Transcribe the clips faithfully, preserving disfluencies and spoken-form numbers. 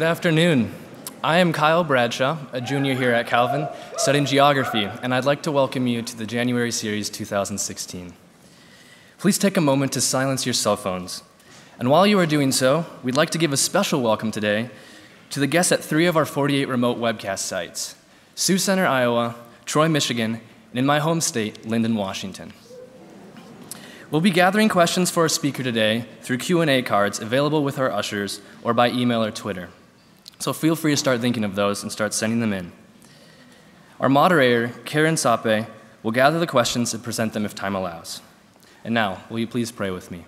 Good afternoon. I am Kyle Bradshaw, a junior here at Calvin, studying geography, and I'd like to welcome you to the January Series two thousand sixteen. Please take a moment to silence your cell phones. And while you are doing so, we'd like to give a special welcome today to the guests at three of our forty-eight remote webcast sites, Sioux Center, Iowa, Troy, Michigan, and in my home state, Linden, Washington. We'll be gathering questions for our speaker today through Q and A cards available with our ushers or by email or Twitter. So feel free to start thinking of those and start sending them in. Our moderator, Karen Sape, will gather the questions and present them if time allows. And now, will you please pray with me?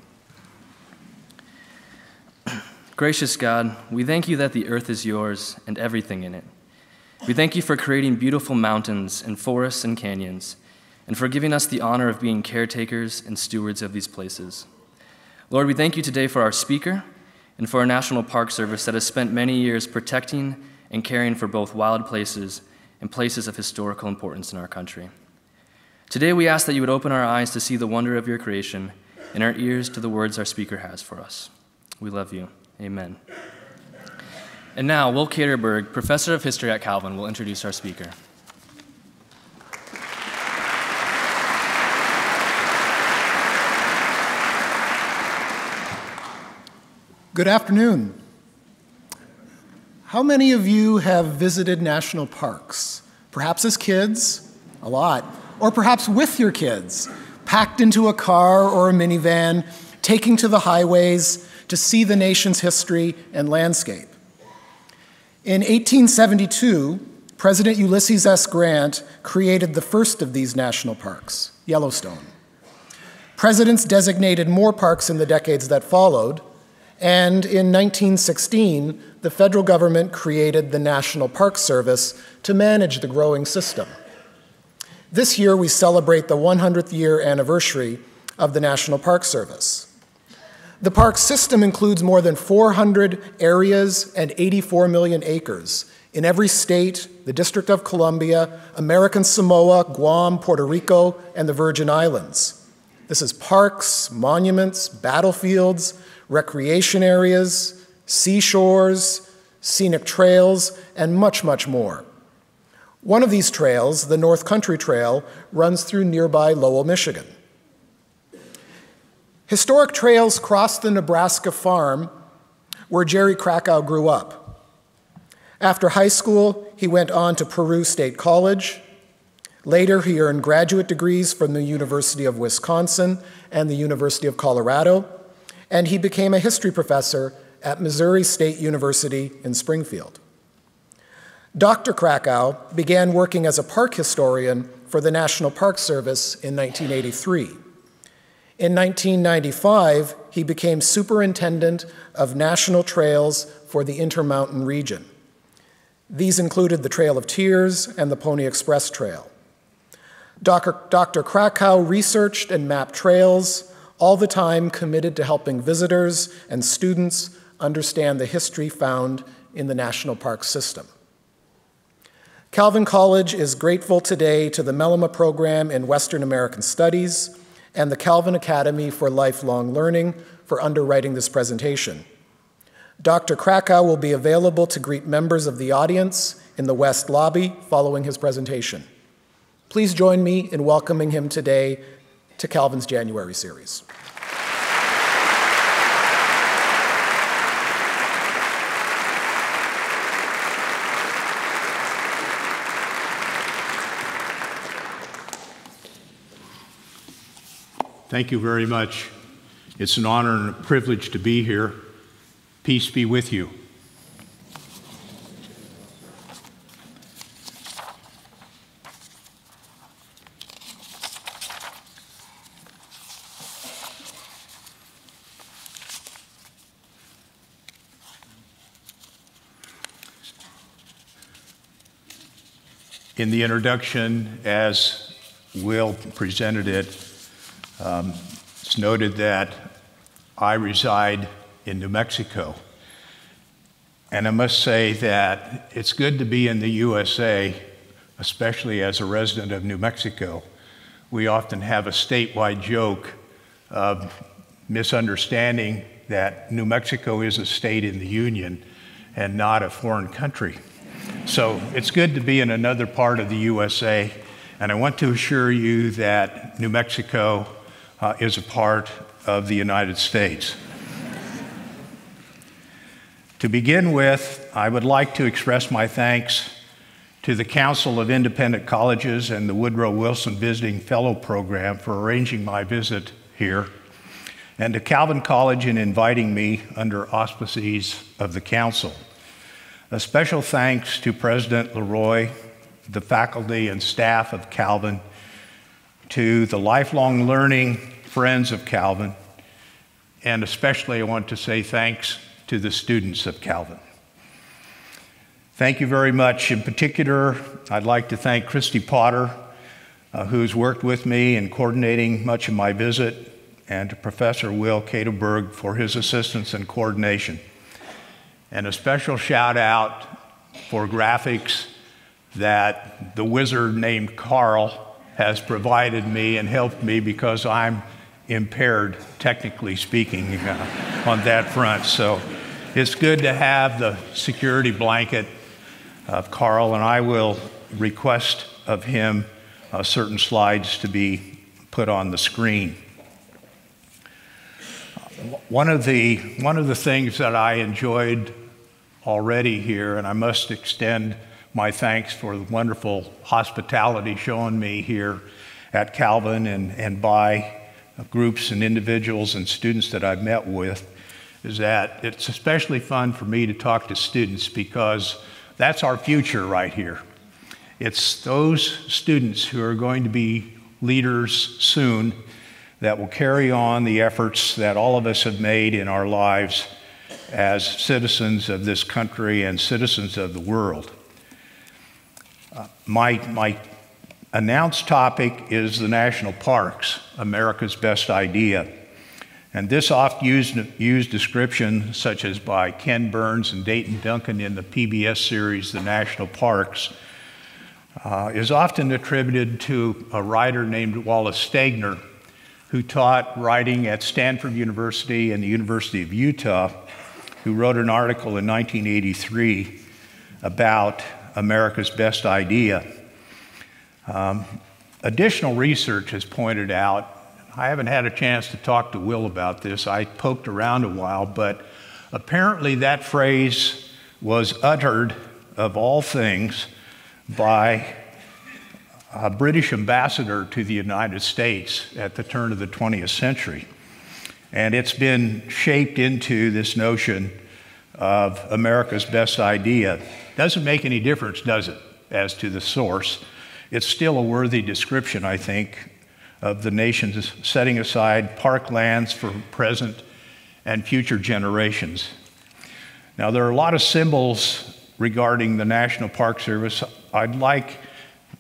Gracious God, we thank you that the earth is yours and everything in it. We thank you for creating beautiful mountains and forests and canyons, and for giving us the honor of being caretakers and stewards of these places. Lord, we thank you today for our speaker, and for our National Park Service that has spent many years protecting and caring for both wild places and places of historical importance in our country. Today we ask that you would open our eyes to see the wonder of your creation and our ears to the words our speaker has for us. We love you. Amen. And now, Will Katerberg, Professor of History at Calvin, will introduce our speaker. Good afternoon. How many of you have visited national parks? Perhaps as kids, a lot, or perhaps with your kids, packed into a car or a minivan, taking to the highways to see the nation's history and landscape. In eighteen seventy-two, President Ulysses S. Grant created the first of these national parks, Yellowstone. Presidents designated more parks in the decades that followed, and in nineteen sixteen, the federal government created the National Park Service to manage the growing system. This year, we celebrate the one hundredth year anniversary of the National Park Service. The park system includes more than four hundred areas and eighty-four million acres in every state, the District of Columbia, American Samoa, Guam, Puerto Rico, and the Virgin Islands. This is parks, monuments, battlefields, recreation areas, seashores, scenic trails, and much, much more. One of these trails, the North Country Trail, runs through nearby Lowell, Michigan. Historic trails cross the Nebraska farm where Jere Krakow grew up. After high school, he went on to Peru State College. Later, he earned graduate degrees from the University of Wisconsin and the University of Colorado, and he became a history professor at Missouri State University in Springfield. Doctor Krakow began working as a park historian for the National Park Service in nineteen eighty-three. In nineteen ninety-five, he became superintendent of national trails for the Intermountain region. These included the Trail of Tears and the Pony Express Trail. Doctor Doctor Krakow researched and mapped trails, all the time committed to helping visitors and students understand the history found in the national park system. Calvin College is grateful today to the Mellema Program in Western American Studies and the Calvin Academy for Lifelong Learning for underwriting this presentation. Doctor Krakow will be available to greet members of the audience in the West Lobby following his presentation. Please join me in welcoming him today to Calvin's January series. Thank you very much. It's an honor and a privilege to be here. Peace be with you. In the introduction, as Will presented it, um, it's noted that I reside in New Mexico. And I must say that it's good to be in the U S A, especially as a resident of New Mexico. We often have a statewide joke of misunderstanding that New Mexico is a state in the Union, and not a foreign country. So it's good to be in another part of the U S A, and I want to assure you that New Mexico uh, is a part of the United States. To begin with, I would like to express my thanks to the Council of Independent Colleges and the Woodrow Wilson Visiting Fellow Program for arranging my visit here, and to Calvin College in inviting me under auspices of the Council. A special thanks to President Leroy, the faculty and staff of Calvin, to the lifelong learning friends of Calvin, and especially I want to say thanks to the students of Calvin. Thank you very much. In particular, I'd like to thank Christy Potter, uh, who's worked with me in coordinating much of my visit, and to Professor Will Katerberg for his assistance and coordination. And a special shout out for graphics that the wizard named Carl has provided me and helped me, because I'm impaired, technically speaking, uh, on that front. So it's good to have the security blanket of Carl, and I will request of him uh, certain slides to be put on the screen. One of the, one of the things that I enjoyed already here, and I must extend my thanks for the wonderful hospitality shown me here at Calvin and, and by groups and individuals and students that I've met with, is that it's especially fun for me to talk to students, because that's our future right here. It's those students who are going to be leaders soon that will carry on the efforts that all of us have made in our lives as citizens of this country and citizens of the world. Uh, my, my announced topic is the National Parks, America's Best Idea. And this oft-used used description, such as by Ken Burns and Dayton Duncan in the P B S series, The National Parks, uh, is often attributed to a writer named Wallace Stegner, who taught writing at Stanford University and the University of Utah, who wrote an article in nineteen eighty-three about America's Best Idea. Um, additional research has pointed out, I haven't had a chance to talk to Will about this, I poked around a while, but apparently that phrase was uttered, of all things, by a British ambassador to the United States at the turn of the twentieth century. And it's been shaped into this notion of America's best idea. Doesn't make any difference, does it, as to the source? It's still a worthy description, I think, of the nation's setting aside park lands for present and future generations. Now, there are a lot of symbols regarding the National Park Service. I'd like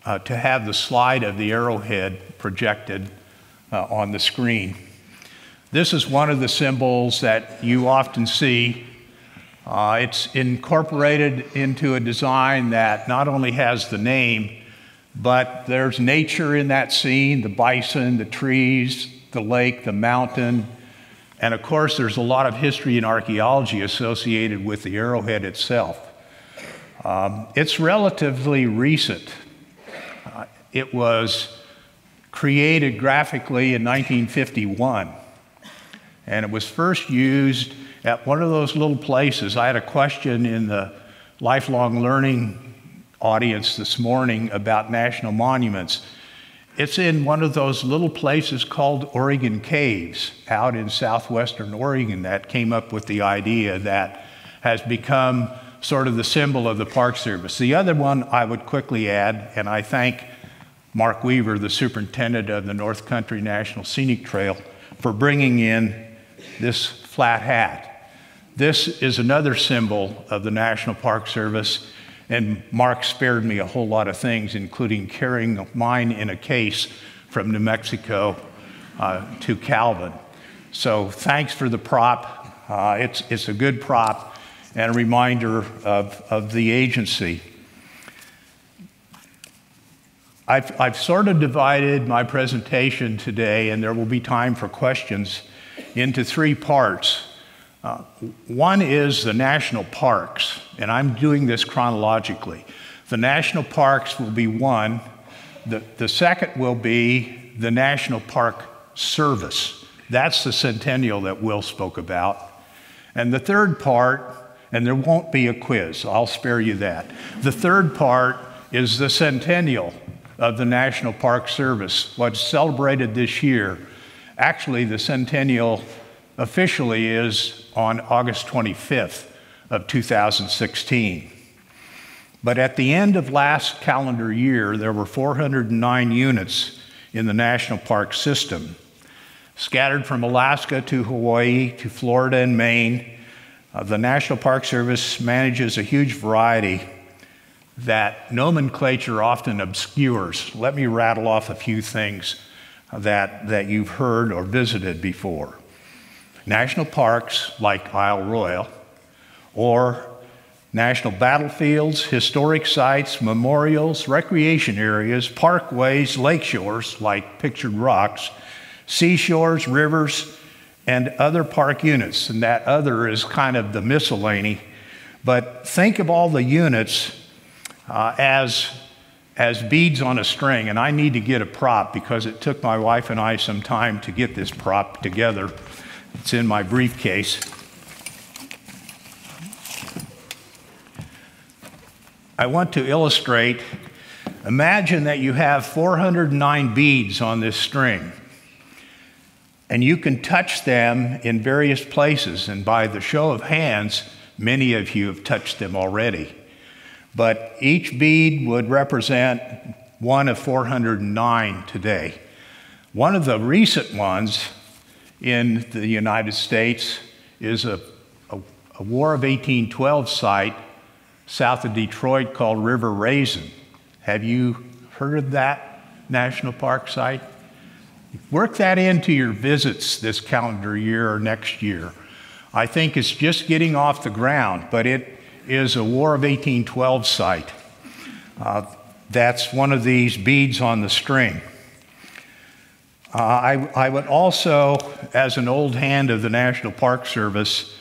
Uh, to have the slide of the arrowhead projected uh, on the screen. This is one of the symbols that you often see. Uh, it's incorporated into a design that not only has the name, but there's nature in that scene, the bison, the trees, the lake, the mountain, and of course there's a lot of history and archaeology associated with the arrowhead itself. Um, it's relatively recent. It was created graphically in nineteen fifty-one, and it was first used at one of those little places. I had a question in the lifelong learning audience this morning about national monuments. It's in one of those little places called Oregon Caves, out in southwestern Oregon, that came up with the idea that has become sort of the symbol of the Park Service. The other one I would quickly add, and I thank Mark Weaver, the superintendent of the North Country National Scenic Trail, for bringing in this flat hat. This is another symbol of the National Park Service, and Mark spared me a whole lot of things, including carrying mine in a case from New Mexico uh, to Calvin. So thanks for the prop. Uh, it's, it's a good prop and a reminder of, of the agency. I've, I've sort of divided my presentation today, and there will be time for questions, into three parts. Uh, one is the national parks, and I'm doing this chronologically. The national parks will be one. The, the second will be the National Park Service. That's the centennial that Will spoke about. And the third part, and there won't be a quiz, I'll spare you that. The third part is the centennial of the National Park Service, what's celebrated this year. Actually, the centennial officially is on August twenty-fifth of two thousand sixteen. But at the end of last calendar year, there were four hundred nine units in the national park system, scattered from Alaska to Hawaii to Florida and Maine. Uh, the National Park Service manages a huge variety that nomenclature often obscures. Let me rattle off a few things that, that you've heard or visited before. National parks like Isle Royal, or national battlefields, historic sites, memorials, recreation areas, parkways, lakeshores like pictured rocks, seashores, rivers, and other park units. And that other is kind of the miscellany. But think of all the units uh, as, as beads on a string. And I need to get a prop because it took my wife and I some time to get this prop together. It's in my briefcase. I want to illustrate, imagine that you have four hundred nine beads on this string, and you can touch them in various places, and by the show of hands, many of you have touched them already. But each bead would represent one of four hundred nine today. One of the recent ones in the United States is a, a, a War of eighteen twelve site south of Detroit called River Raisin. Have you heard of that national park site? Work that into your visits this calendar year or next year. I think it's just getting off the ground, but it is a War of eighteen twelve site. Uh, that's one of these beads on the string. Uh, I, I would also, as an old hand of the National Park Service,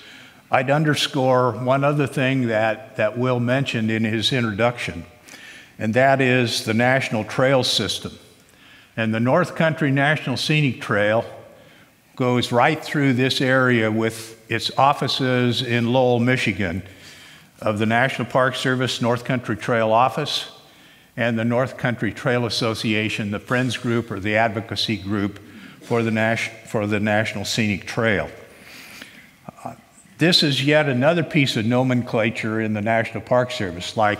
I'd underscore one other thing that, that Will mentioned in his introduction, and that is the National Trail System. And the North Country National Scenic Trail goes right through this area with its offices in Lowell, Michigan, of the National Park Service North Country Trail Office and the North Country Trail Association, the Friends Group or the Advocacy Group for the, Nas- for the National Scenic Trail. This is yet another piece of nomenclature in the National Park Service, like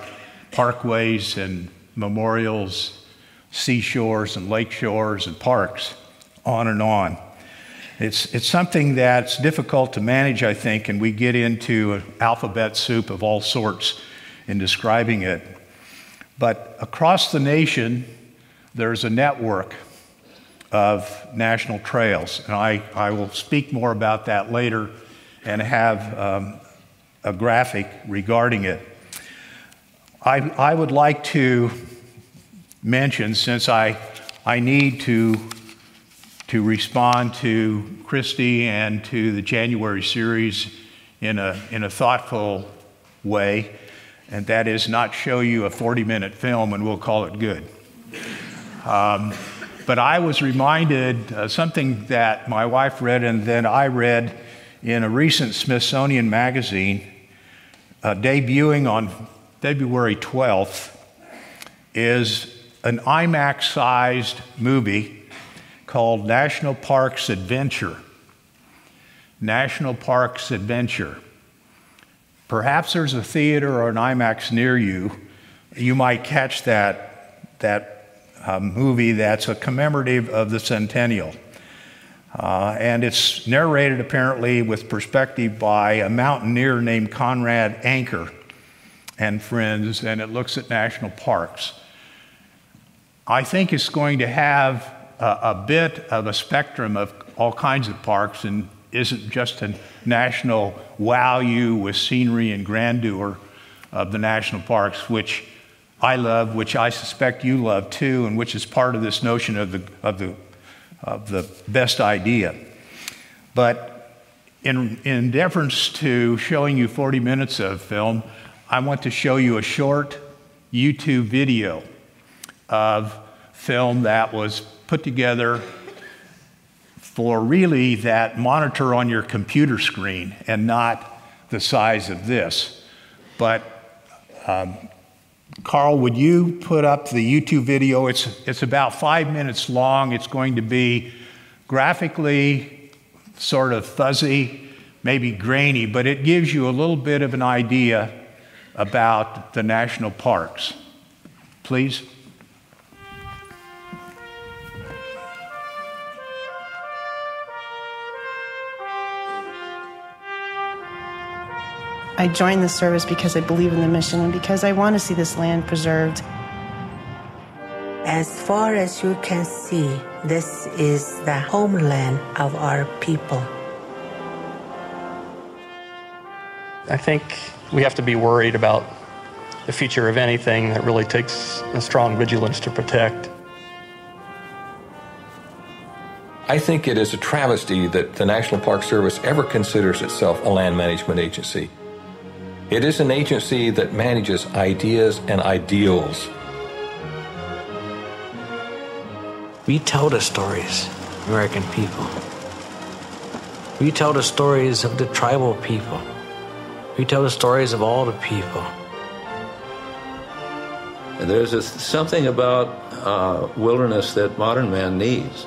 parkways and memorials, seashores and lakeshores and parks, on and on. It's, it's something that's difficult to manage, I think, and we get into an alphabet soup of all sorts in describing it. But across the nation, there's a network of national trails, and I, I will speak more about that later and have um, a graphic regarding it. I, I would like to mention, since I, I need to, to respond to Christy and to the January series in a, in a thoughtful way, and that is not show you a forty minute film and we'll call it good. Um, but I was reminded uh, something that my wife read and then I read in a recent Smithsonian magazine, uh, debuting on February twelfth, is an IMAX-sized movie called National Parks Adventure. National Parks Adventure. Perhaps there's a theater or an IMAX near you. You might catch that, that uh, movie that's a commemorative of the centennial. Uh, and it's narrated, apparently, with perspective by a mountaineer named Conrad Anker and friends, and it looks at national parks. I think it's going to have a, a bit of a spectrum of all kinds of parks and isn't just a national wow you with scenery and grandeur of the national parks, which I love, which I suspect you love too, and which is part of this notion of the, of the of the best idea. But in, in deference to showing you forty minutes of film, I want to show you a short YouTube video of film that was put together for really that monitor on your computer screen and not the size of this. But um, Carl, would you put up the YouTube video? It's, it's about five minutes long. It's going to be graphically sort of fuzzy, maybe grainy, but it gives you a little bit of an idea about the national parks. Please. I joined the service because I believe in the mission and because I want to see this land preserved. As far as you can see, this is the homeland of our people. I think we have to be worried about the future of anything that really takes a strong vigilance to protect. I think it is a travesty that the National Park Service ever considers itself a land management agency. It is an agency that manages ideas and ideals. We tell the stories, American people. We tell the stories of the tribal people. We tell the stories of all the people. And there's a, something about uh, wilderness that modern man needs.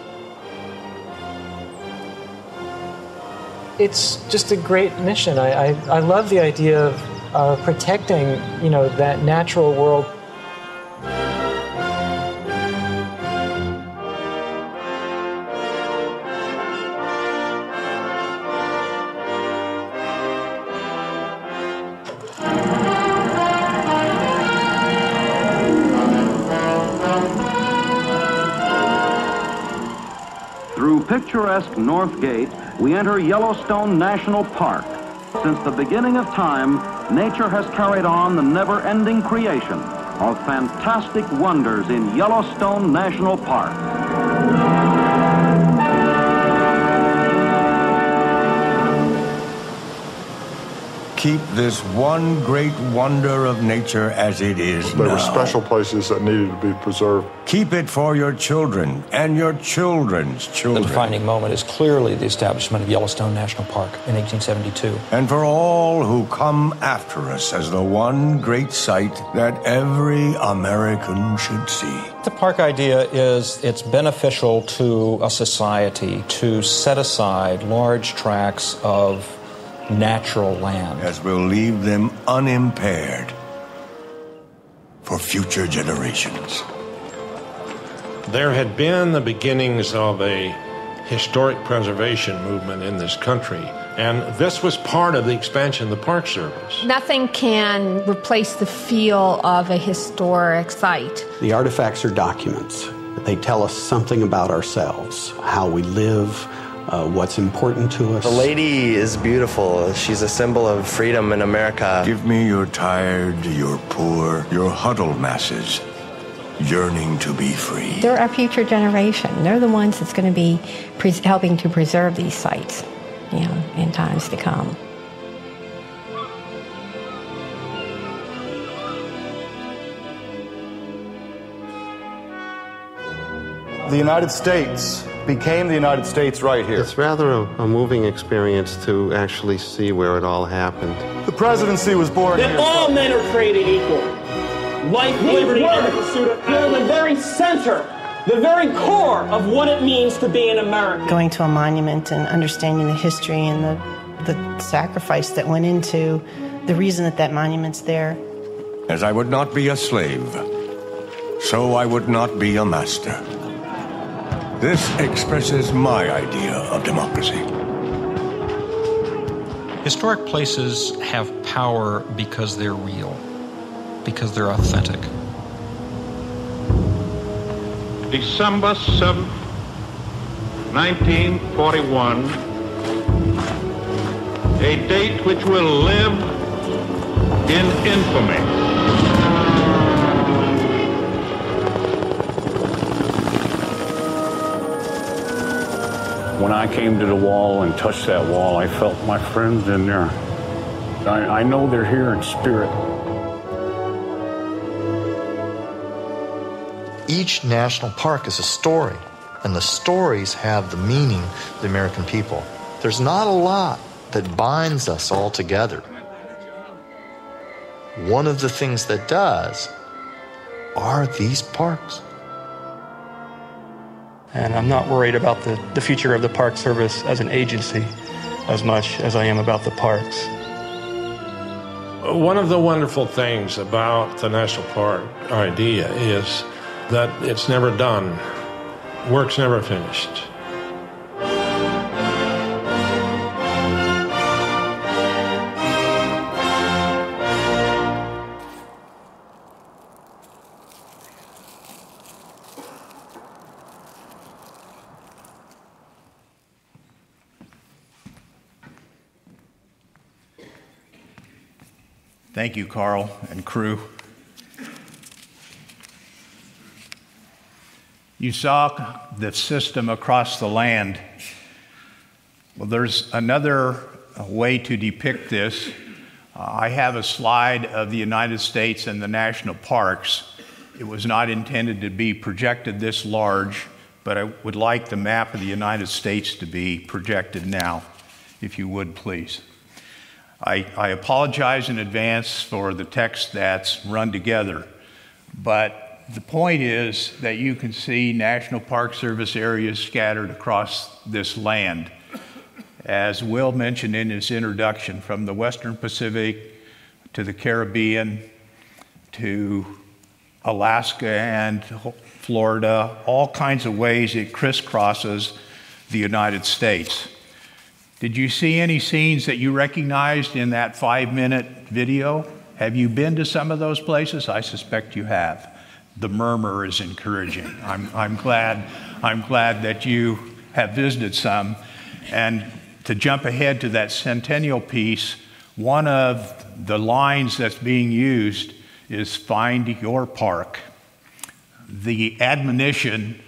It's just a great mission. I, I, I love the idea of uh, protecting, you know, that natural world. Through picturesque North Gate, we enter Yellowstone National Park. Since the beginning of time, nature has carried on the never-ending creation of fantastic wonders in Yellowstone National Park. Keep this one great wonder of nature as it is now. There were special places that needed to be preserved. Keep it for your children and your children's children. The defining moment is clearly the establishment of Yellowstone National Park in eighteen seventy-two. And for all who come after us as the one great site that every American should see. The park idea is it's beneficial to a society to set aside large tracts of natural land, as we'll leave them unimpaired for future generations. There had been the beginnings of a historic preservation movement in this country, and this was part of the expansion of the Park Service. Nothing can replace the feel of a historic site. The artifacts are documents. They tell us something about ourselves, how we live, Uh, what's important to us. The lady is beautiful. She's a symbol of freedom in America. Give me your tired, your poor, your huddled masses, yearning to be free. They're our future generation. They're the ones that's going to be pres helping to preserve these sites, you know, in times to come. The United States became the United States right here. It's rather a, a moving experience to actually see where it all happened. The presidency was born that here. That all men are created equal. Life, liberty, and the pursuit of happiness. The very center, the very core of what it means to be an American. Going to a monument and understanding the history and the, the sacrifice that went into the reason that that monument's there. As I would not be a slave, so I would not be a master. This expresses my idea of democracy. Historic places have power because they're real, because they're authentic. December seventh, nineteen forty-one, a date which will live in infamy. When I came to the wall and touched that wall, I felt my friends in there. I, I know they're here in spirit. Each national park is a story, and the stories have the meaning of the American people. There's not a lot that binds us all together. One of the things that does are these parks. And I'm not worried about the, the future of the Park Service as an agency as much as I am about the parks. One of the wonderful things about the national park idea is that it's never done. Work's never finished. Thank you, Carl and crew. You saw the system across the land. Well, there's another way to depict this. Uh, I have a slide of the United States and the national parks. It was not intended to be projected this large, but I would like the map of the United States to be projected now, if you would, please. I, I apologize in advance for the text that's run together, but the point is that you can see National Park Service areas scattered across this land. As Will mentioned in his introduction, from the Western Pacific to the Caribbean to Alaska and Florida, all kinds of ways it crisscrosses the United States. Did you see any scenes that you recognized in that five-minute video? Have you been to some of those places? I suspect you have. The murmur is encouraging. I'm, I'm, glad, I'm glad that you have visited some. And to jump ahead to that centennial piece, one of the lines that's being used is "Find your park." The admonition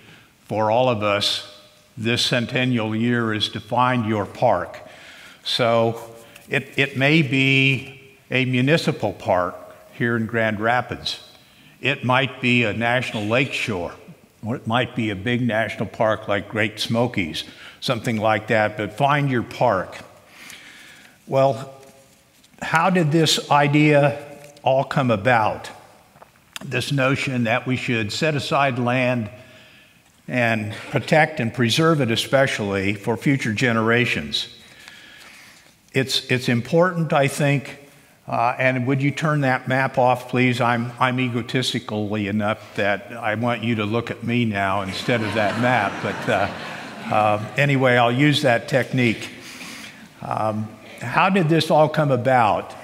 for all of us this centennial year is to find your park. So it, it may be a municipal park here in Grand Rapids. It might be a national lakeshore, or it might be a big national park like Great Smokies, something like that, but find your park. Well, how did this idea all come about? This notion that we should set aside land and protect and preserve it, especially for future generations. It's, it's important, I think, uh, and would you turn that map off, please? I'm, I'm egotistically enough that I want you to look at me now instead of that map, but uh, uh, anyway, I'll use that technique. Um, how did this all come about?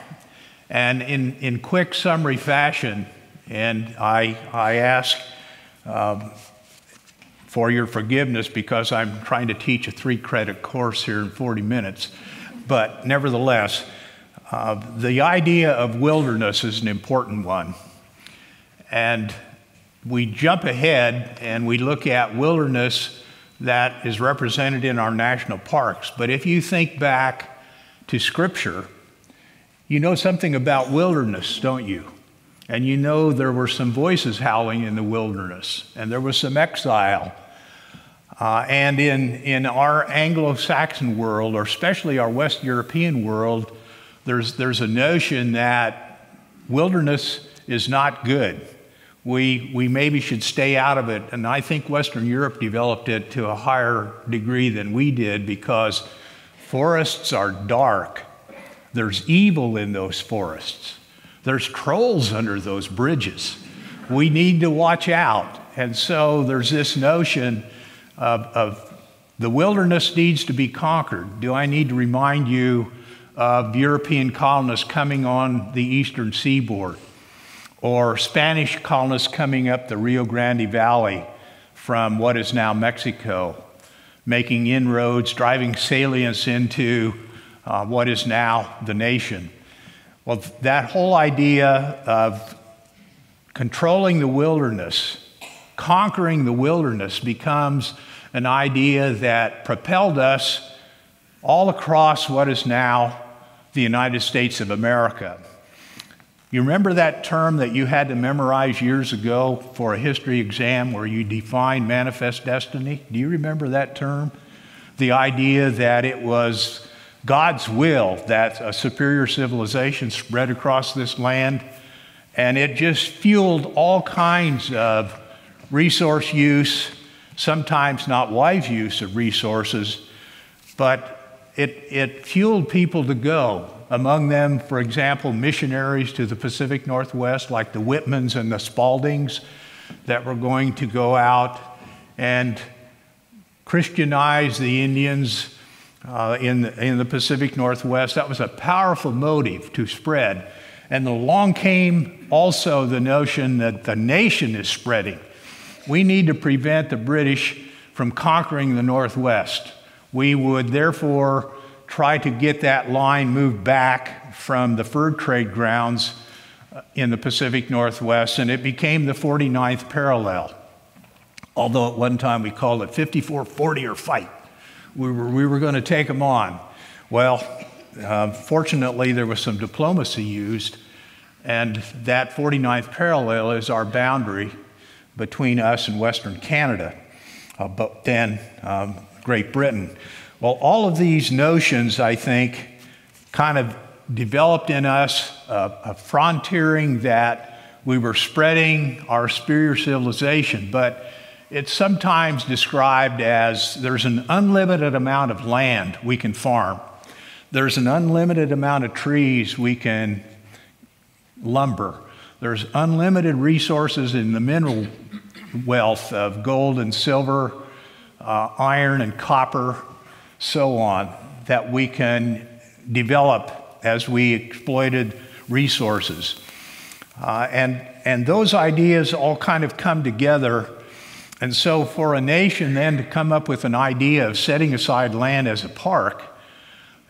And in, in quick summary fashion, and I, I ask, um, for your forgiveness because I'm trying to teach a three credit course here in forty minutes. But nevertheless, uh, the idea of wilderness is an important one. And we jump ahead and we look at wilderness that is represented in our national parks. But if you think back to Scripture, you know something about wilderness, don't you? And you know there were some voices howling in the wilderness, and there was some exile. Uh, and in, in our Anglo-Saxon world, or especially our West European world, there's, there's a notion that wilderness is not good. We, we maybe should stay out of it. And I think Western Europe developed it to a higher degree than we did because forests are dark. There's evil in those forests. There's trolls under those bridges. We need to watch out. And so there's this notion Of, of the wilderness needs to be conquered. Do I need to remind you of European colonists coming on the eastern seaboard, or Spanish colonists coming up the Rio Grande Valley from what is now Mexico, making inroads, driving salience into uh, what is now the nation? Well, that whole idea of controlling the wilderness, conquering the wilderness becomes an idea that propelled us all across what is now the United States of America. You remember that term that you had to memorize years ago for a history exam where you defined manifest destiny? Do you remember that term? The idea that it was God's will that a superior civilization spread across this land, and it just fueled all kinds of resource use, sometimes not wise use of resources, but It, it fueled people to go. Among them, for example, missionaries to the Pacific Northwest like the Whitmans and the Spaldings that were going to go out and Christianize the Indians uh, in, the, in the Pacific Northwest. That was a powerful motive to spread. And along came also the notion that the nation is spreading. We need to prevent the British from conquering the Northwest. We would therefore try to get that line moved back from the fur trade grounds in the Pacific Northwest, and it became the forty-ninth parallel. Although at one time we called it fifty-four forty or fight. We were, we were going to take them on. Well, uh, fortunately there was some diplomacy used, and that forty-ninth parallel is our boundary between us and Western Canada. Uh, but then, um, Great Britain. Well, all of these notions, I think, kind of developed in us a, a frontiering that we were spreading our superior civilization, but it's sometimes described as there's an unlimited amount of land we can farm. There's an unlimited amount of trees we can lumber. There's unlimited resources in the mineral wealth of gold and silver, Uh, iron and copper, so on, that we can develop as we exploited resources. Uh, and, and those ideas all kind of come together. And so for a nation then to come up with an idea of setting aside land as a park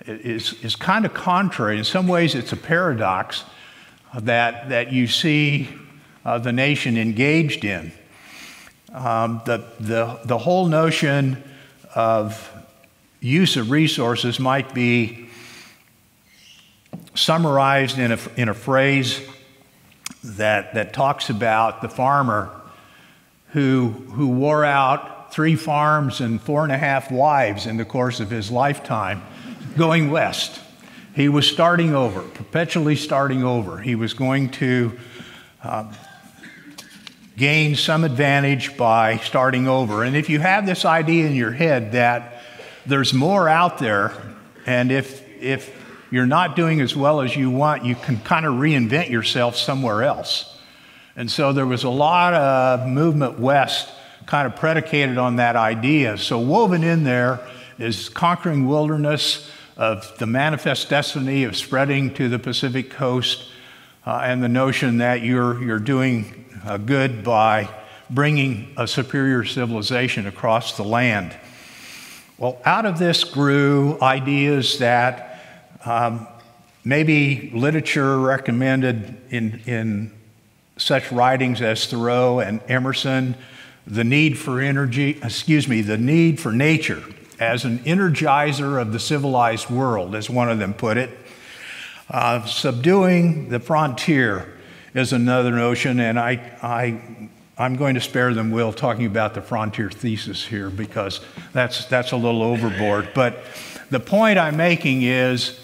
is, is kind of contrary. In some ways it's a paradox that, that you see uh, the nation engaged in. Um, the, the, the whole notion of use of resources might be summarized in a, in a phrase that, that talks about the farmer who, who wore out three farms and four and a half wives in the course of his lifetime going west. He was starting over, perpetually starting over. He was going to uh, gain some advantage by starting over. And if you have this idea in your head that there's more out there, and if, if you're not doing as well as you want, you can kind of reinvent yourself somewhere else. And so there was a lot of movement west kind of predicated on that idea. So woven in there is conquering wilderness, of the manifest destiny of spreading to the Pacific coast, uh, and the notion that you're, you're doing Uh, good by bringing a superior civilization across the land. Well, out of this grew ideas that um, maybe literature recommended in, in such writings as Thoreau and Emerson, the need for energy, excuse me, the need for nature as an energizer of the civilized world, as one of them put it. Uh, subduing the frontier is another notion, and I, I, I'm going to spare them, Will, talking about the frontier thesis here, because that's, that's a little overboard. But the point I'm making is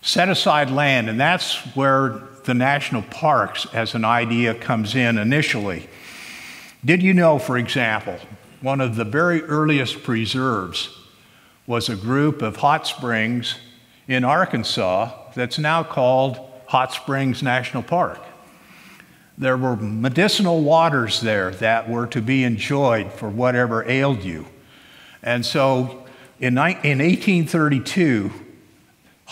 set aside land, and that's where the national parks as an idea comes in initially. Did you know, for example, one of the very earliest preserves was a group of hot springs in Arkansas that's now called Hot Springs National Park. There were medicinal waters there that were to be enjoyed for whatever ailed you. And so in, in eighteen thirty-two,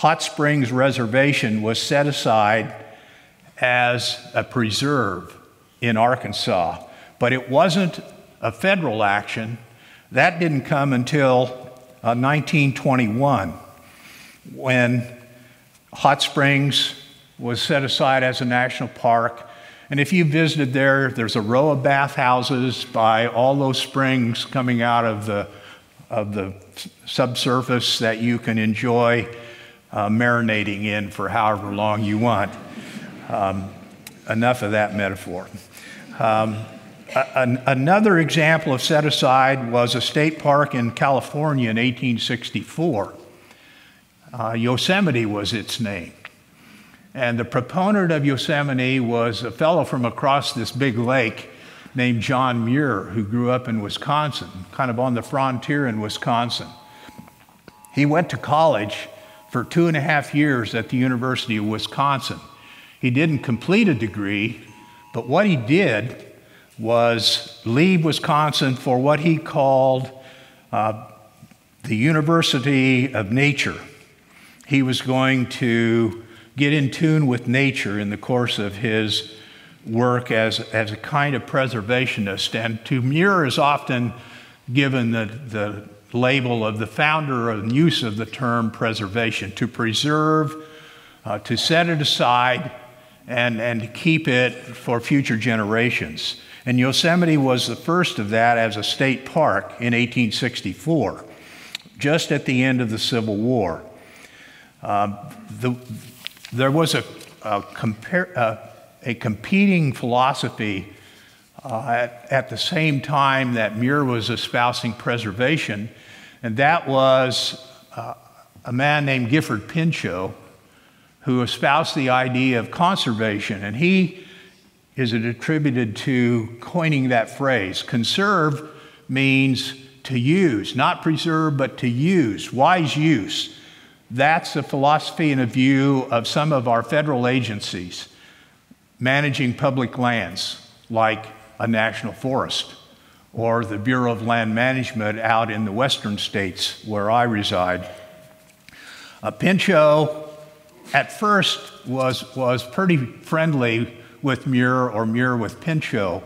Hot Springs Reservation was set aside as a preserve in Arkansas, but it wasn't a federal action. That didn't come until uh, nineteen twenty-one, when Hot Springs was set aside as a national park, And if you visited there, there's a row of bathhouses by all those springs coming out of the, of the subsurface that you can enjoy uh, marinating in for however long you want. Um, enough of that metaphor. Um, a, another example of set-aside was a state park in California in eighteen sixty-four. Uh, Yosemite was its name. And the proponent of Yosemite was a fellow from across this big lake named John Muir, who grew up in Wisconsin, kind of on the frontier in Wisconsin. He went to college for two and a half years at the University of Wisconsin. He didn't complete a degree, but what he did was leave Wisconsin for what he called uh, the University of Nature. He was going to get in tune with nature in the course of his work as, as a kind of preservationist. And to Muir is often given the, the label of the founder and use of the term preservation, to preserve, uh, to set it aside, and, and keep it for future generations. And Yosemite was the first of that as a state park in eighteen sixty-four, just at the end of the Civil War. Uh, the, There was a, a, compare, uh, a competing philosophy uh, at, at the same time that Muir was espousing preservation, and that was uh, a man named Gifford Pinchot, who espoused the idea of conservation, and he is attributed to coining that phrase. Conserve means to use, not preserve, but to use, wise use. That's a philosophy and a view of some of our federal agencies managing public lands, like a national forest or the Bureau of Land Management out in the western states where I reside. Uh, Pinchot, at first, was, was pretty friendly with Muir, or Muir with Pinchot,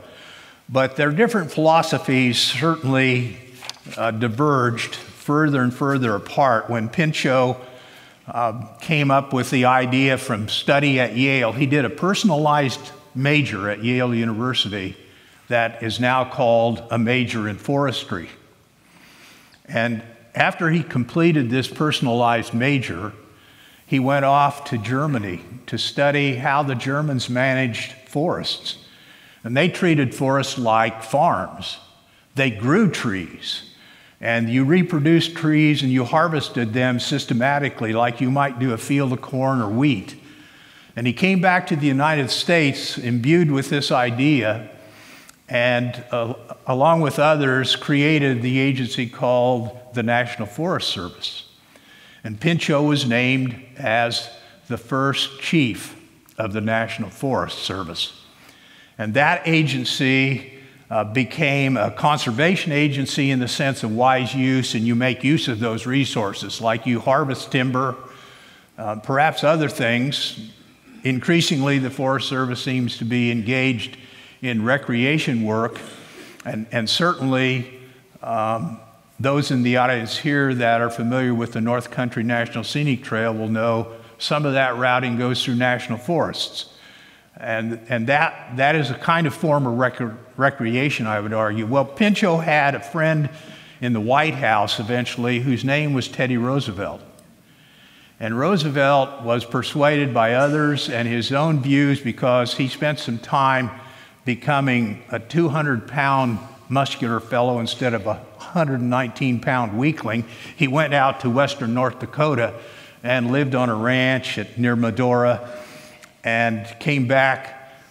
but their different philosophies certainly uh, diverged further and further apart. When Pinchot Uh, came up with the idea from study at Yale. He did a personalized major at Yale University that is now called a major in forestry. And after he completed this personalized major, he went off to Germany to study how the Germans managed forests. And they treated forests like farms. They grew trees. And you reproduced trees and you harvested them systematically like you might do a field of corn or wheat. And he came back to the United States imbued with this idea and uh, along with others created the agency called the National Forest Service. And Pinchot was named as the first chief of the National Forest Service. And that agency Uh, became a conservation agency in the sense of wise use, and you make use of those resources, like you harvest timber, uh, perhaps other things. Increasingly, the Forest Service seems to be engaged in recreation work, and, and certainly um, those in the audience here that are familiar with the North Country National Scenic Trail will know some of that routing goes through national forests. And, and that, that is a kind of form of rec recreation, I would argue. Well, Pinchot had a friend in the White House eventually whose name was Teddy Roosevelt. And Roosevelt was persuaded by others and his own views because he spent some time becoming a two hundred pound muscular fellow instead of a one hundred nineteen pound weakling. He went out to western North Dakota and lived on a ranch at, near Medora, and came back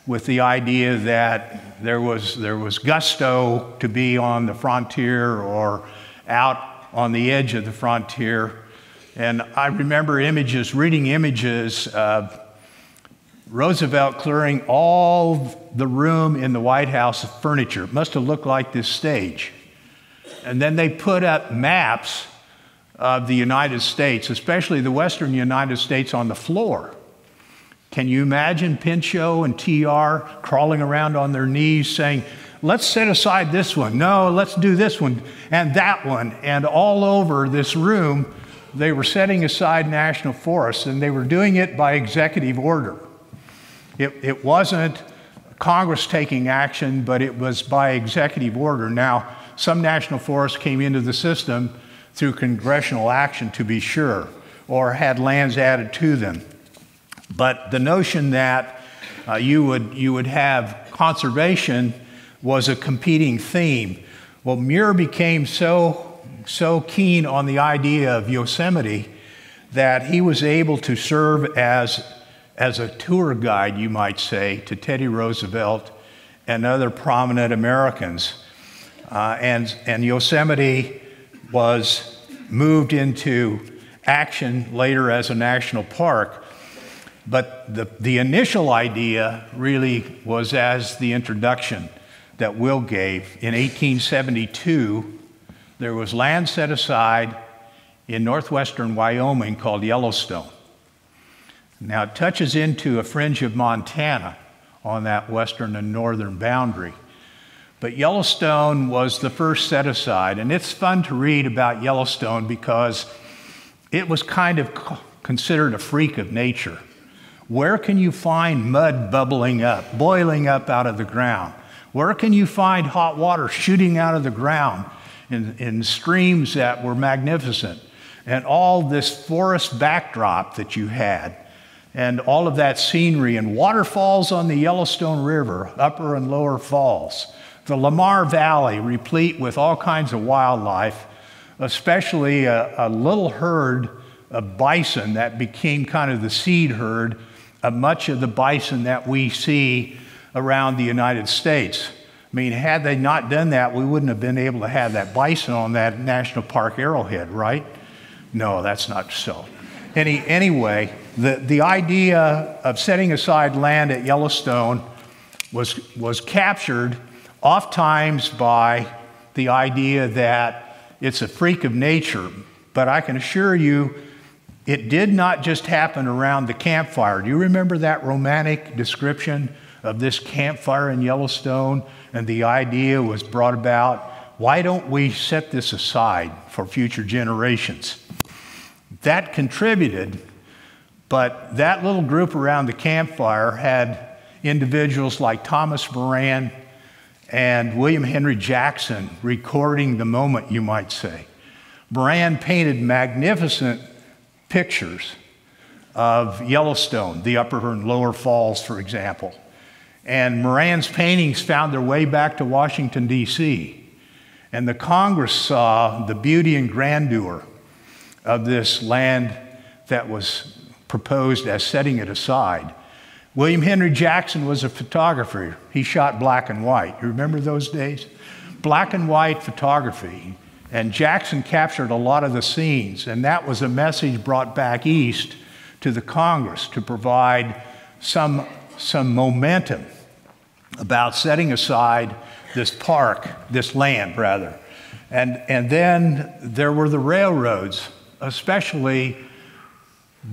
with the idea that there was, there was gusto to be on the frontier or out on the edge of the frontier. And I remember images, reading images of Roosevelt clearing all the room in the White House of furniture. It must have looked like this stage. And then they put up maps of the United States, especially the western United States, on the floor. Can you imagine Pinchot and T R crawling around on their knees saying, let's set aside this one. No, let's do this one and that one. And all over this room, they were setting aside national forests, and they were doing it by executive order. It, it wasn't Congress taking action, but it was by executive order. Now, some national forests came into the system through congressional action, to be sure, or had lands added to them. But the notion that uh, you would, you would have conservation was a competing theme. Well, Muir became so, so keen on the idea of Yosemite that he was able to serve as, as a tour guide, you might say, to Teddy Roosevelt and other prominent Americans. Uh, and, and Yosemite was moved into action later as a national park. But the, the initial idea really was as the introduction that Will gave. In eighteen seventy-two, there was land set aside in northwestern Wyoming called Yellowstone. Now it touches into a fringe of Montana on that western and northern boundary. But Yellowstone was the first set aside, and it's fun to read about Yellowstone because it was kind of considered a freak of nature. Where can you find mud bubbling up, boiling up out of the ground? Where can you find hot water shooting out of the ground in, in streams that were magnificent? And all this forest backdrop that you had, and all of that scenery, and waterfalls on the Yellowstone River, upper and lower falls. The Lamar Valley, replete with all kinds of wildlife, especially a, a little herd of bison that became kind of the seed herd of much of the bison that we see around the United States. I mean, had they not done that, we wouldn't have been able to have that bison on that National Park Arrowhead, right? No, that's not so. Any, anyway, the, the idea of setting aside land at Yellowstone was, was captured oftentimes by the idea that it's a freak of nature, but I can assure you it did not just happen around the campfire. Do you remember that romantic description of this campfire in Yellowstone? And the idea was brought about, why don't we set this aside for future generations? That contributed, but that little group around the campfire had individuals like Thomas Moran and William Henry Jackson recording the moment, you might say. Moran painted magnificent pictures of Yellowstone, the upper and lower falls, for example. And Moran's paintings found their way back to Washington, D C And the Congress saw the beauty and grandeur of this land that was proposed as setting it aside. William Henry Jackson was a photographer. He shot black and white. You remember those days? Black and white photography. And Jackson captured a lot of the scenes. And that was a message brought back east to the Congress to provide some, some momentum about setting aside this park, this land, rather. And, and then there were the railroads, especially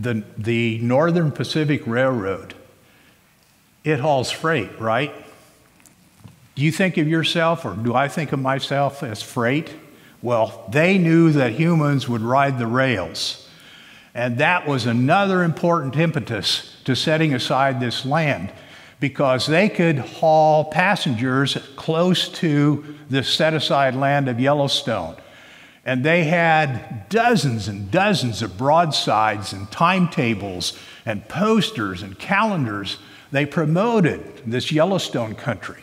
the, the Northern Pacific Railroad. It hauls freight, right? Do you think of yourself, or do I think of myself as freight? Well, they knew that humans would ride the rails. And that was another important impetus to setting aside this land, because they could haul passengers close to this set-aside land of Yellowstone. And they had dozens and dozens of broadsides and timetables and posters and calendars. They promoted this Yellowstone country.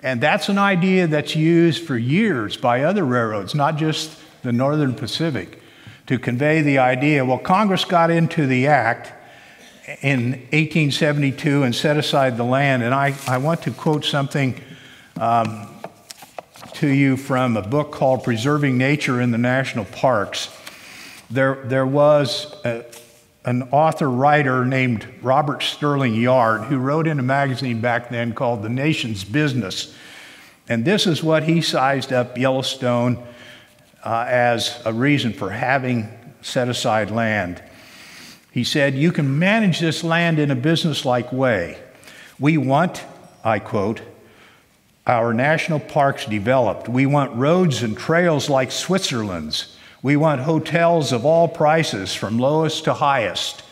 And that's an idea that's used for years by other railroads, not just the Northern Pacific, to convey the idea. Well, Congress got into the act in eighteen seventy-two and set aside the land. And I, I want to quote something um, to you from a book called Preserving Nature in the National Parks. There, there was a, an author-writer named Robert Sterling Yard, who wrote in a magazine back then called The Nation's Business. And this is what he sized up Yellowstone uh, as a reason for having set aside land. He said, "You can manage this land in a business-like way. We want," I quote, "our national parks developed. We want roads and trails like Switzerland's. We want hotels of all prices, from lowest to highest.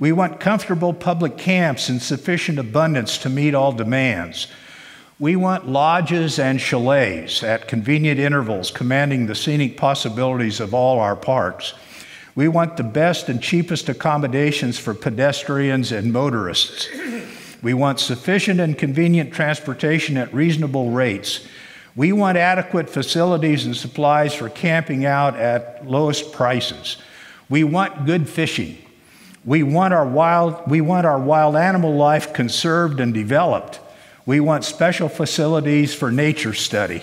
We want comfortable public camps in sufficient abundance to meet all demands. We want lodges and chalets at convenient intervals commanding the scenic possibilities of all our parks. We want the best and cheapest accommodations for pedestrians and motorists. We want sufficient and convenient transportation at reasonable rates. We want adequate facilities and supplies for camping out at lowest prices. We want good fishing. We want our wild, we want our wild animal life conserved and developed. We want special facilities for nature study.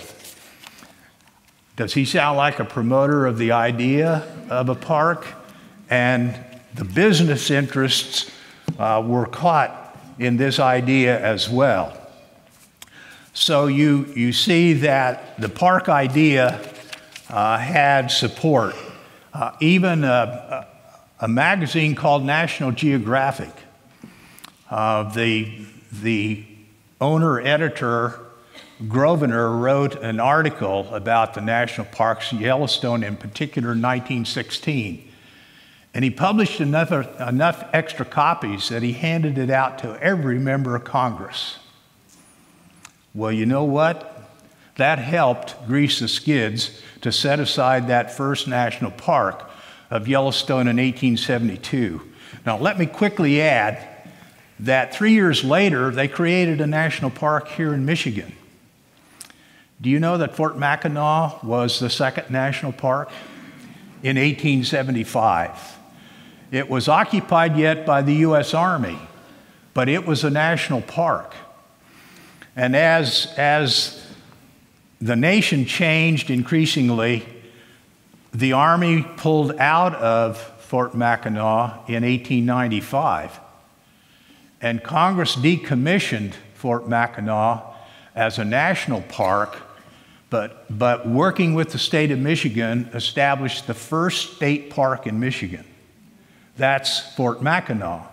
Does he sound like a promoter of the idea of a park? And the business interests uh, were caught in this idea as well. So you, you see that the park idea uh, had support. Uh, even a, a magazine called National Geographic, uh, the, the owner-editor Grosvenor wrote an article about the national parks, Yellowstone in particular, in nineteen sixteen. And he published enough, enough extra copies that he handed it out to every member of Congress. Well, you know what? That helped grease the skids to set aside that first national park of Yellowstone in eighteen seventy-two. Now, let me quickly add that three years later, they created a national park here in Michigan. Do you know that Fort Mackinac was the second national park in eighteen seventy-five? It was occupied yet by the U S Army, but it was a national park. And as, as the nation changed increasingly, the Army pulled out of Fort Mackinac in eighteen ninety-five, and Congress decommissioned Fort Mackinac as a national park, but, but working with the state of Michigan, established the first state park in Michigan. That's Fort Mackinac.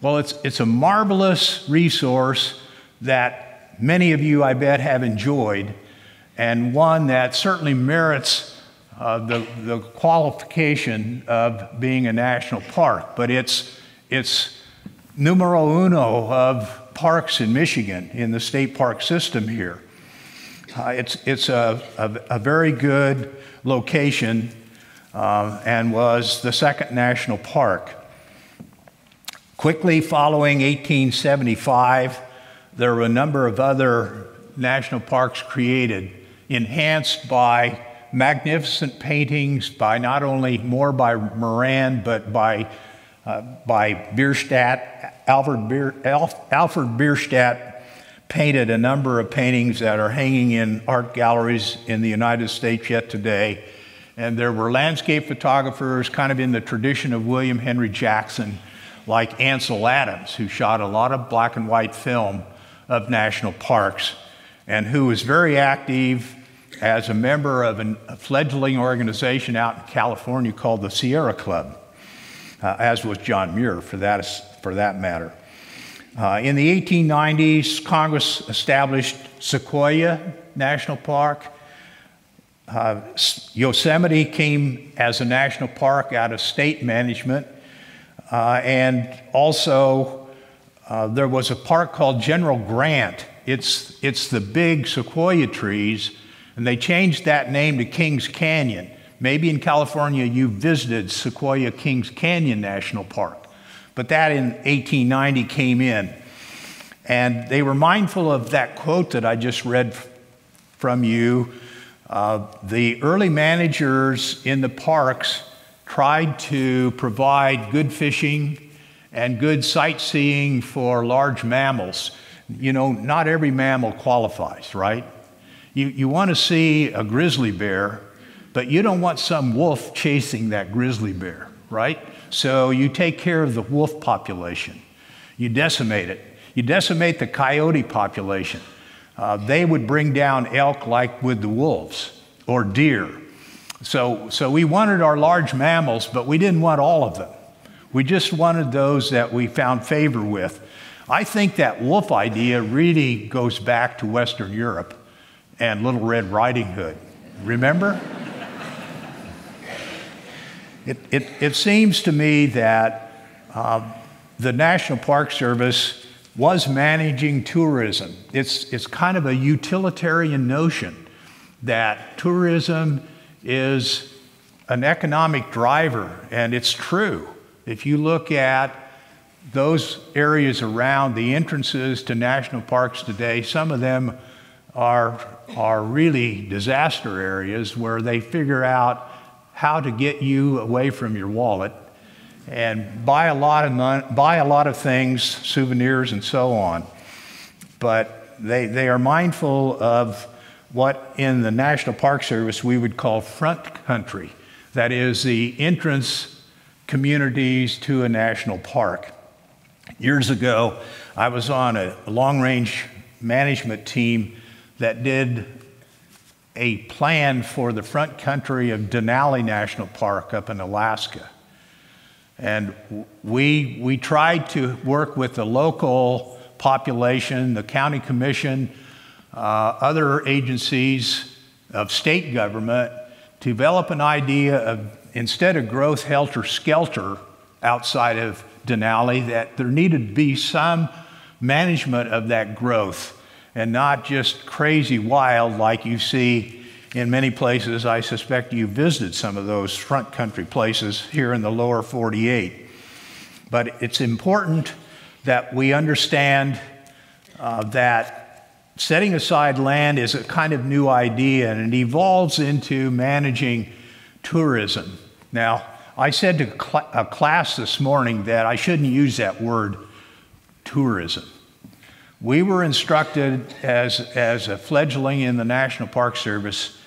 Well, it's, it's a marvelous resource that many of you, I bet, have enjoyed, and one that certainly merits uh, the, the qualification of being a national park, but it's, it's numero uno of parks in Michigan, in the state park system here. Uh, it's it's a, a, a very good location uh, and was the second national park. Quickly following eighteen seventy-five, there were a number of other national parks created, enhanced by magnificent paintings by not only more by Moran, but by Uh, by Bierstadt. Alfred, Bier, Alf, Alfred Bierstadt painted a number of paintings that are hanging in art galleries in the United States yet today. And there were landscape photographers kind of in the tradition of William Henry Jackson, like Ansel Adams, who shot a lot of black and white film of national parks and who was very active as a member of an, a fledgling organization out in California called the Sierra Club. Uh, as was John Muir, for that, for that matter. Uh, in the eighteen nineties, Congress established Sequoia National Park. Uh, Yosemite came as a national park out of state management. Uh, and also, uh, there was a park called General Grant. It's, it's the big sequoia trees, and they changed that name to Kings Canyon. Maybe in California you visited Sequoia Kings Canyon National Park, but that in eighteen ninety came in. And they were mindful of that quote that I just read from you. Uh, the early managers in the parks tried to provide good fishing and good sightseeing for large mammals. You know, not every mammal qualifies, right? You, you want to see a grizzly bear, but you don't want some wolf chasing that grizzly bear, right? So you take care of the wolf population. You decimate it. You decimate the coyote population. Uh, they would bring down elk like with the wolves or deer. So, so we wanted our large mammals, but we didn't want all of them. We just wanted those that we found favor with. I think that wolf idea really goes back to Western Europe and Little Red Riding Hood. Remember? It, it, it seems to me that uh, the National Park Service was managing tourism. It's, it's kind of a utilitarian notion that tourism is an economic driver, and it's true. If you look at those areas around the entrances to national parks today, some of them are, are really disaster areas where they figure out how to get you away from your wallet and buy a lot of, buy a lot of things, souvenirs and so on. But they, they are mindful of what in the National Park Service we would call front country, that is the entrance communities to a national park. Years ago, I was on a long-range management team that did a plan for the front country of Denali National Park up in Alaska. And we, we tried to work with the local population, the county commission, uh, other agencies of state government, to develop an idea of, instead of growth helter-skelter outside of Denali, that there needed to be some management of that growth and not just crazy wild like you see in many places. I suspect you visited some of those front country places here in the lower forty-eight. But it's important that we understand uh, that setting aside land is a kind of new idea, and it evolves into managing tourism. Now, I said to cl- a class this morning that I shouldn't use that word, tourism. We were instructed as, as a fledgling in the National Park Service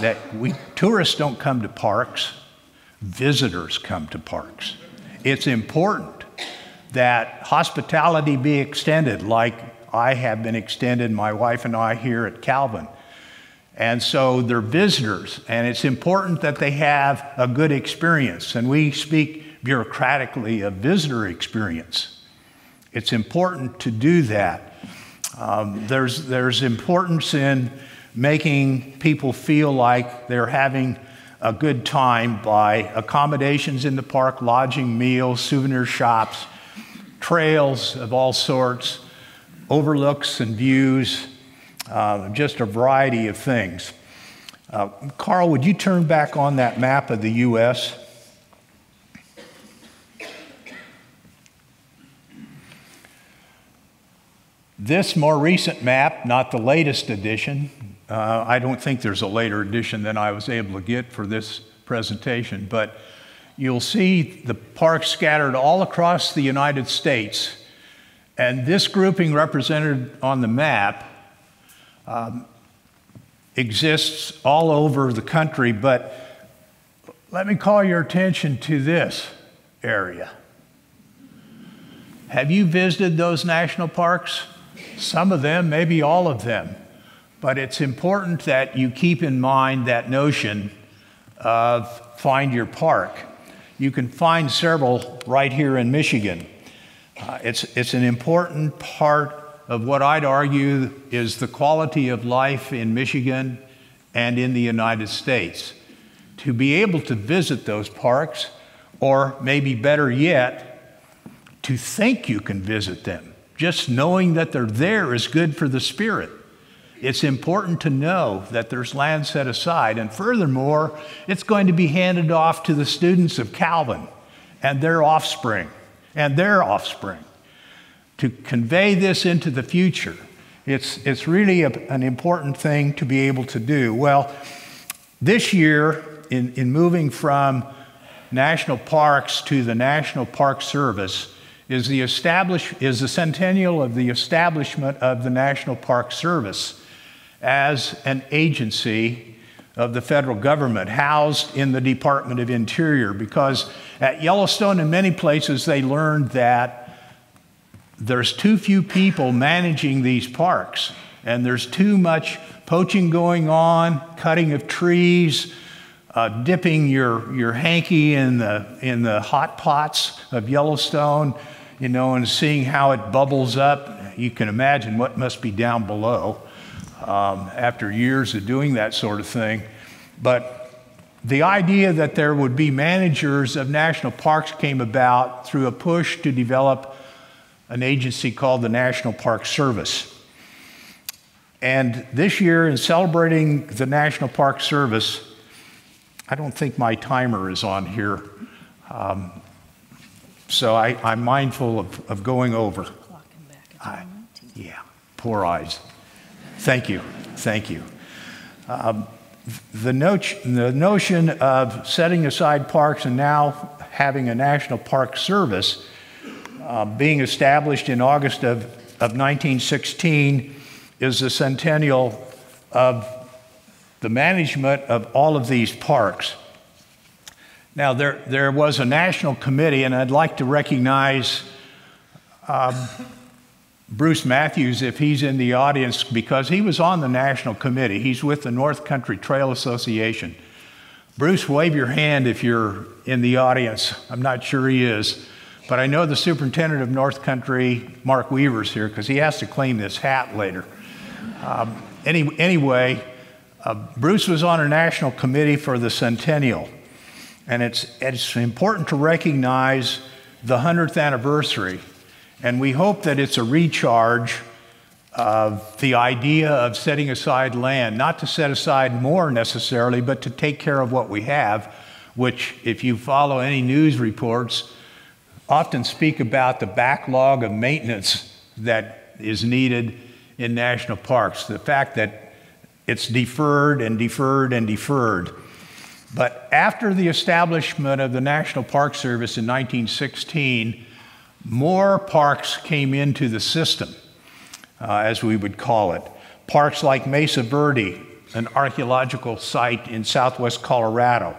that we, tourists don't come to parks, visitors come to parks. It's important that hospitality be extended like I have been extended, my wife and I here at Calvin. And so they're visitors, and it's important that they have a good experience. And we speak bureaucratically of visitor experience. It's important to do that. Um, there's, there's importance in making people feel like they're having a good time by accommodations in the park, lodging, meals, souvenir shops, trails of all sorts, overlooks and views, Uh, just a variety of things. Uh, Carl, would you turn back on that map of the U S? This more recent map, not the latest edition. Uh, I don't think there's a later edition than I was able to get for this presentation, but you'll see the parks scattered all across the United States. And this grouping represented on the map Um, exists all over the country, but let me call your attention to this area. Have you visited those national parks? Some of them, maybe all of them, but it's important that you keep in mind that notion of find your park. You can find several right here in Michigan. Uh, it's, it's an important part of what I'd argue is the quality of life in Michigan and in the United States. To be able to visit those parks, or maybe better yet, to think you can visit them. Just knowing that they're there is good for the spirit. It's important to know that there's land set aside, and furthermore, it's going to be handed off to the students of Calvin and their offspring and their offspring. To convey this into the future, it's, it's really a, an important thing to be able to do. Well, this year, in, in moving from national parks to the National Park Service, is the, establish, is the centennial of the establishment of the National Park Service as an agency of the federal government, housed in the Department of Interior, because at Yellowstone, in many places, they learned that there's too few people managing these parks, and there's too much poaching going on, cutting of trees, uh, dipping your, your hanky in the, in the hot pots of Yellowstone, you know, and seeing how it bubbles up. You can imagine what must be down below um, after years of doing that sort of thing. But The idea that there would be managers of national parks came about through a push to develop an agency called the National Park Service. And this year, in celebrating the National Park Service, I don't think my timer is on here, um, so I, I'm mindful of, of going over. I, yeah, poor eyes. Thank you, thank you. Um, The, no the notion of setting aside parks and now having a National Park Service uh, being established in August of, of nineteen sixteen is the centennial of the management of all of these parks. Now, there, there was a national committee, and I'd like to recognize um, Bruce Matthews, if he's in the audience, because he was on the national committee. He's with the North Country Trail Association. Bruce, wave your hand if you're in the audience. I'm not sure he is, but I know the superintendent of North Country, Mark Weaver's here, because he has to claim this hat later. Um, any, anyway, uh, Bruce was on a national committee for the centennial, and it's, it's important to recognize the hundredth anniversary. And we hope that it's a recharge of the idea of setting aside land, not to set aside more necessarily, but to take care of what we have, which, if you follow any news reports, often speak about the backlog of maintenance that is needed in national parks, the fact that it's deferred and deferred and deferred. But after the establishment of the National Park Service in nineteen sixteen, more parks came into the system, uh, as we would call it. Parks like Mesa Verde, an archaeological site in southwest Colorado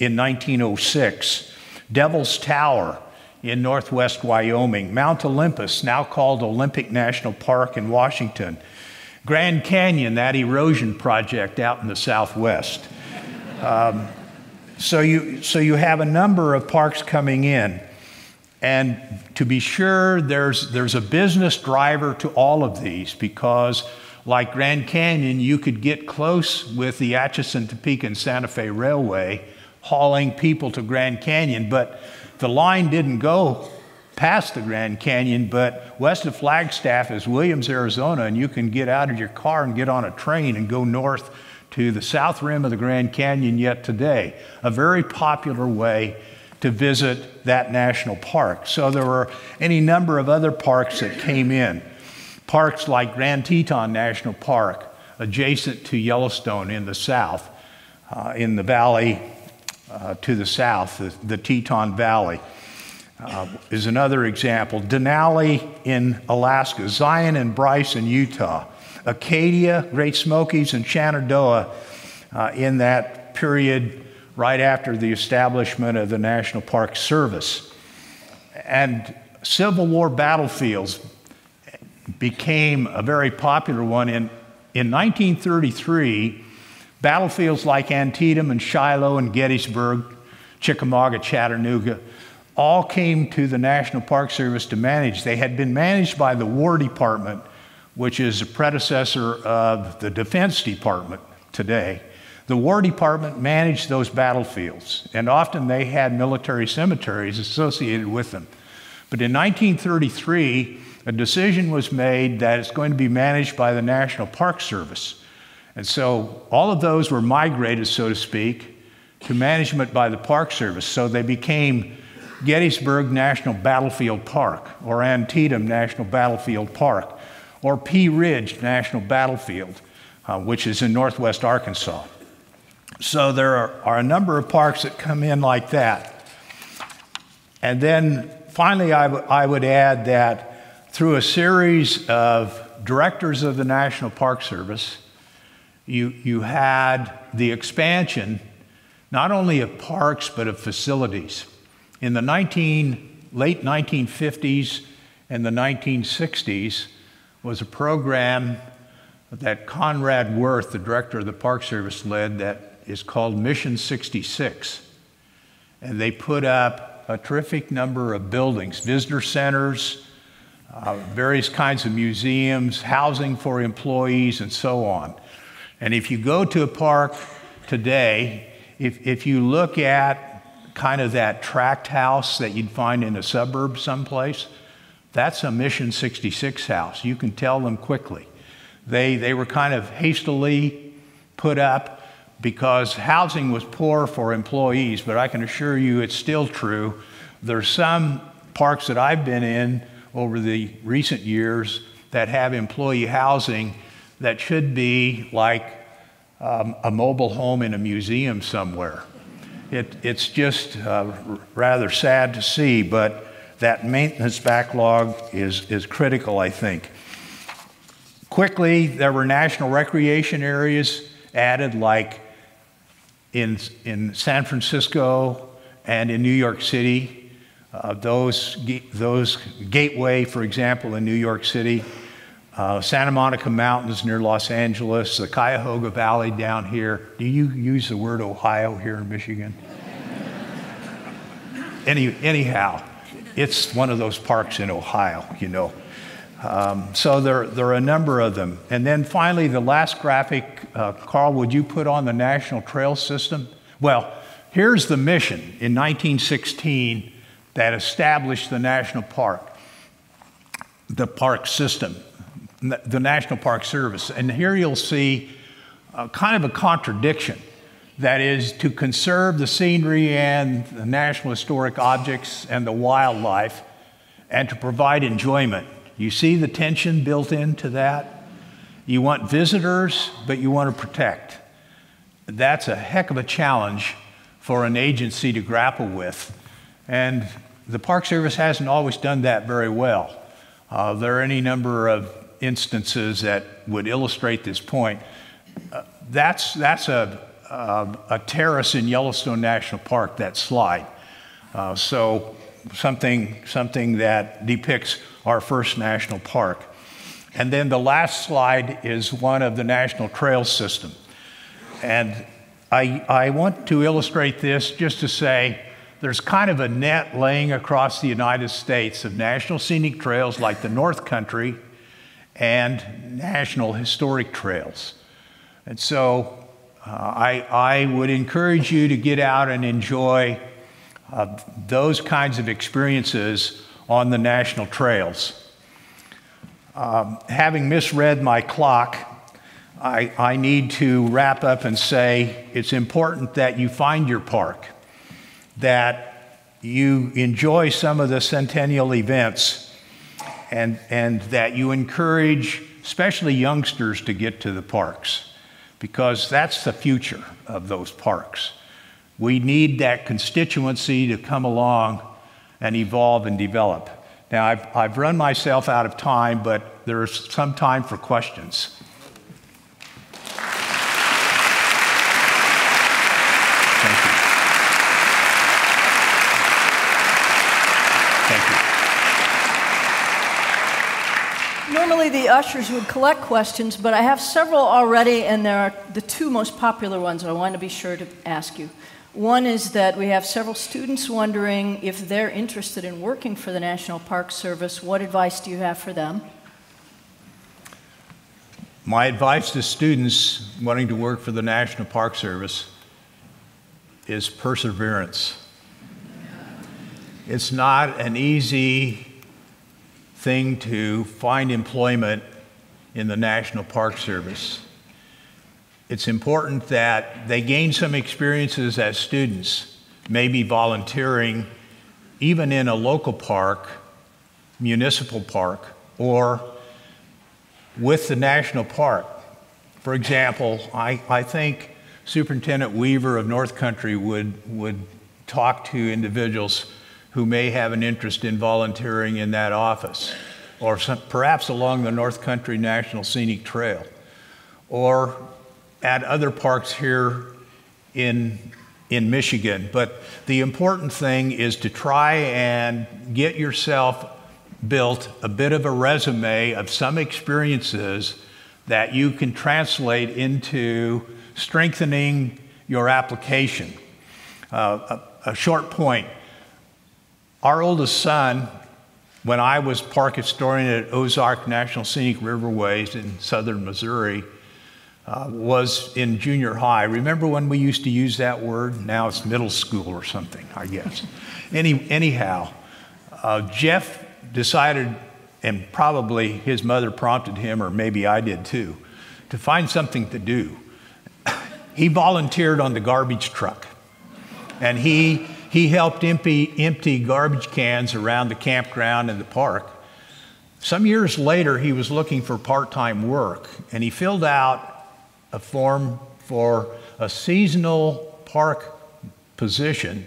in nineteen oh six, Devil's Tower in northwest Wyoming, Mount Olympus, now called Olympic National Park in Washington, Grand Canyon, that erosion project out in the southwest. um, so, you, so you have a number of parks coming in. And to be sure, there's, there's a business driver to all of these, because like Grand Canyon, you could get close with the Atchison, Topeka, and Santa Fe Railway hauling people to Grand Canyon, but the line didn't go past the Grand Canyon, but west of Flagstaff is Williams, Arizona, and you can get out of your car and get on a train and go north to the south rim of the Grand Canyon yet today. A very popular way to visit that national park. So there were any number of other parks that came in. Parks like Grand Teton National Park, adjacent to Yellowstone in the south, uh, in the valley uh, to the south, the, the Teton Valley uh, is another example. Denali in Alaska, Zion and Bryce in Utah, Acadia, Great Smokies, and Shenandoah uh, in that period right after the establishment of the National Park Service. And Civil War battlefields became a very popular one. In, in nineteen thirty-three, battlefields like Antietam and Shiloh and Gettysburg, Chickamauga, Chattanooga, all came to the National Park Service to manage. They had been managed by the War Department, which is a predecessor of the Defense Department today. The War Department managed those battlefields, and often they had military cemeteries associated with them. But in nineteen thirty-three, a decision was made that it's going to be managed by the National Park Service. And so all of those were migrated, so to speak, to management by the Park Service. So they became Gettysburg National Battlefield Park, or Antietam National Battlefield Park, or Pea Ridge National Battlefield, uh, which is in northwest Arkansas. So there are, are a number of parks that come in like that. And then finally, I, I would add that through a series of directors of the National Park Service, you, you had the expansion not only of parks, but of facilities. In the late nineteen fifties and the nineteen sixties was a program that Conrad Wirth, the director of the Park Service, led that is called Mission sixty-six. And they put up a terrific number of buildings, visitor centers, uh, various kinds of museums, housing for employees, and so on. And if you go to a park today, if, if you look at kind of that tract house that you'd find in a suburb someplace, that's a Mission sixty-six house. You can tell them quickly. They, they were kind of hastily put up because housing was poor for employees, but I can assure you it's still true. There's some parks that I've been in over the recent years that have employee housing that should be like um, a mobile home in a museum somewhere. It, it's just uh, rather sad to see, but that maintenance backlog is, is critical, I think. Quickly, there were national recreation areas added, like in, in San Francisco and in New York City. Uh, those, those Gateway, for example, in New York City, uh, Santa Monica Mountains near Los Angeles, the Cuyahoga Valley down here. Do you use the word Ohio here in Michigan? Any, anyhow. It's one of those parks in Ohio, you know. Um, so there, there are a number of them. And then finally, the last graphic, uh, Carl, would you put on the National Trail System? Well, here's the mission in nineteen sixteen that established the National Park, the park system, the National Park Service. And here you'll see uh, kind of a contradiction. That is, to conserve the scenery and the national historic objects and the wildlife, and to provide enjoyment. You see the tension built into that? You want visitors, but you want to protect. That's a heck of a challenge for an agency to grapple with. And the Park Service hasn't always done that very well. Uh, there are any number of instances that would illustrate this point. Uh, that's, that's a... Uh, a terrace in Yellowstone National Park, that slide. Uh, so something, something that depicts our first national park. And then the last slide is one of the National Trail System. And I, I want to illustrate this just to say there's kind of a net laying across the United States of national scenic trails like the North Country and national historic trails. And so Uh, I, I would encourage you to get out and enjoy uh, those kinds of experiences on the national trails. Um, having misread my clock, I, I need to wrap up and say it's important that you find your park, that you enjoy some of the centennial events, and, and that you encourage especially youngsters to get to the parks, because that's the future of those parks. We need that constituency to come along and evolve and develop. Now, I've, I've run myself out of time, but there's some time for questions. Thank you. Normally the ushers would collect questions, but I have several already, and there are the two most popular ones I want to be sure to ask you. One is that we have several students wondering if they're interested in working for the National Park Service. What advice do you have for them? My advice to students wanting to work for the National Park Service is perseverance. It's not an easy thing to find employment in the National Park Service. It's important that they gain some experiences as students, maybe volunteering even in a local park, municipal park, or with the national park. For example, I, I think Superintendent Weaver of North Country would, would talk to individuals who may have an interest in volunteering in that office, or some, perhaps along the North Country National Scenic Trail, or at other parks here in, in Michigan. But the important thing is to try and get yourself built a bit of a resume of some experiences that you can translate into strengthening your application. Uh, a, a short point. Our oldest son, when I was park historian at Ozark National Scenic Riverways in southern Missouri, uh, was in junior high. Remember when we used to use that word? Now it's middle school or something, I guess. Any, anyhow, uh, Jeff decided, and probably his mother prompted him, or maybe I did too, to find something to do. He volunteered on the garbage truck, and he, he helped empty, empty garbage cans around the campground and the park. Some years later, he was looking for part-time work, and he filled out a form for a seasonal park position,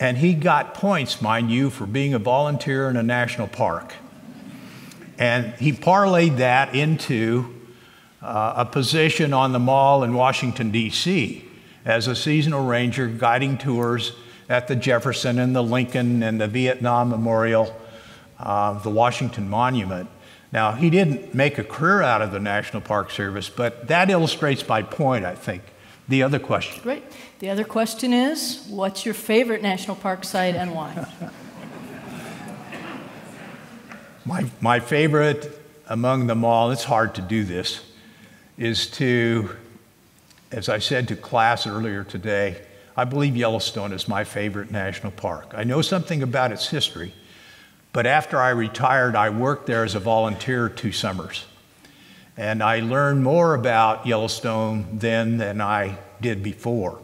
and he got points, mind you, for being a volunteer in a national park. And he parlayed that into uh, a position on the mall in Washington, D C as a seasonal ranger guiding tours at the Jefferson and the Lincoln and the Vietnam Memorial, uh, the Washington Monument. Now, he didn't make a career out of the National Park Service, but that illustrates my point, I think. The other question. Right. The other question is, what's your favorite national park site and why? My, my favorite among them all, it's hard to do this, is to, as I said to class earlier today, I believe Yellowstone is my favorite national park. I know something about its history, but after I retired, I worked there as a volunteer two summers. And I learned more about Yellowstone then than I did before,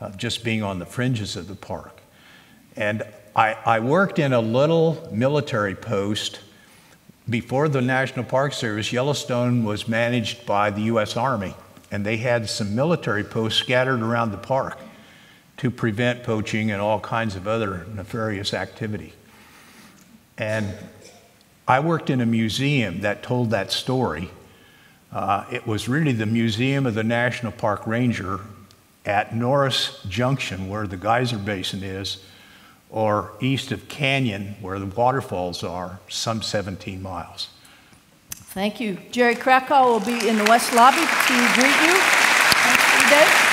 uh, just being on the fringes of the park. And I, I worked in a little military post. Before the National Park Service, Yellowstone was managed by the U S Army, and they had some military posts scattered around the park to prevent poaching and all kinds of other nefarious activity. And I worked in a museum that told that story. Uh, it was really the Museum of the National Park Ranger at Norris Junction, where the Geyser Basin is, or east of Canyon, where the waterfalls are, some seventeen miles. Thank you. Jere Krakow will be in the West Lobby to greet you today.